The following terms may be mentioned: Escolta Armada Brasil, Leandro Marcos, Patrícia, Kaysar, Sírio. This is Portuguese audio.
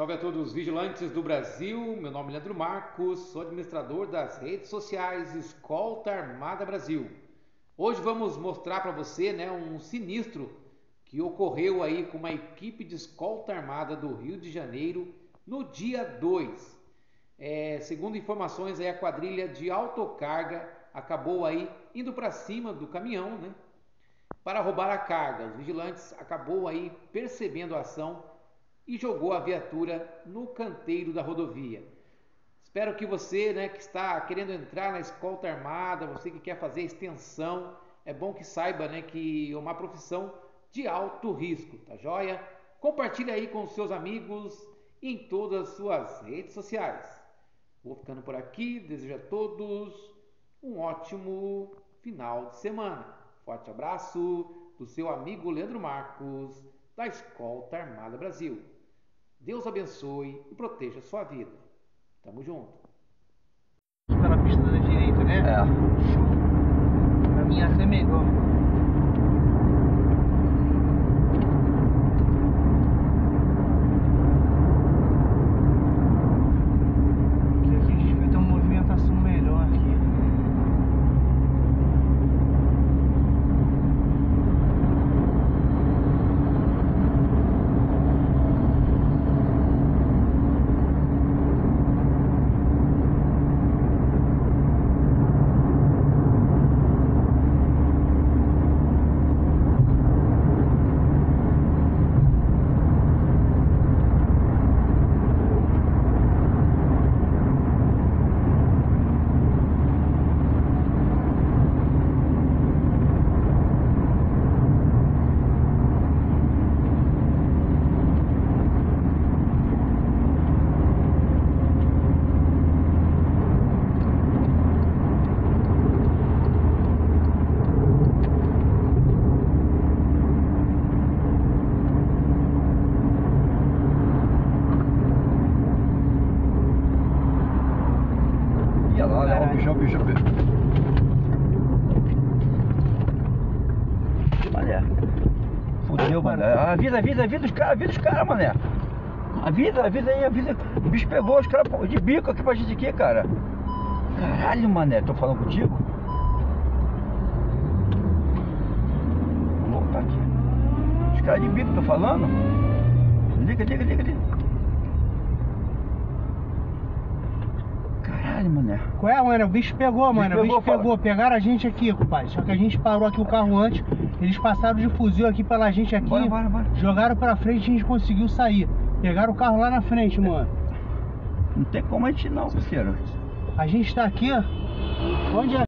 Salve a todos os vigilantes do Brasil, meu nome é Leandro Marcos, sou administrador das redes sociais Escolta Armada Brasil. Hoje vamos mostrar para você um sinistro que ocorreu aí com uma equipe de Escolta Armada do Rio de Janeiro no dia 2. Segundo informações, a quadrilha de autocarga acabou aí indo para cima do caminhão, para roubar a carga. Os vigilantes acabou aí percebendo a ação e jogou a viatura no canteiro da rodovia. Espero que você que está querendo entrar na Escolta Armada, você que quer fazer extensão, é bom que saiba que é uma profissão de alto risco, tá joia? Compartilhe aí com os seus amigos e em todas as suas redes sociais. Vou ficando por aqui, desejo a todos um ótimo final de semana. Forte abraço do seu amigo Leandro Marcos, da Escolta Armada Brasil. Deus abençoe e proteja a sua vida. Tamo junto. Tá na pista da direita, Show. Pra mim até melhor. Porque aqui a gente vai ter uma movimentação melhor aqui. Olha, o bicho. Mané. Fudeu, mano. Avisa os caras, mané. Avisa aí. O bicho pegou os caras de bico aqui pra gente aqui, cara. Caralho, mané. Tô falando contigo? Vou voltar aqui. Os caras de bico, tô falando? Liga. Mané. Qual é, mano? O bicho pegou, mano. O bicho pegou. Pegaram a gente aqui, compadre. Só que a gente parou aqui o carro antes. Eles passaram de fuzil aqui pela gente aqui. Bora. Jogaram pra frente e a gente conseguiu sair. Pegaram o carro lá na frente, mano. Não tem como a gente não, parceiro. A gente tá aqui. Onde é?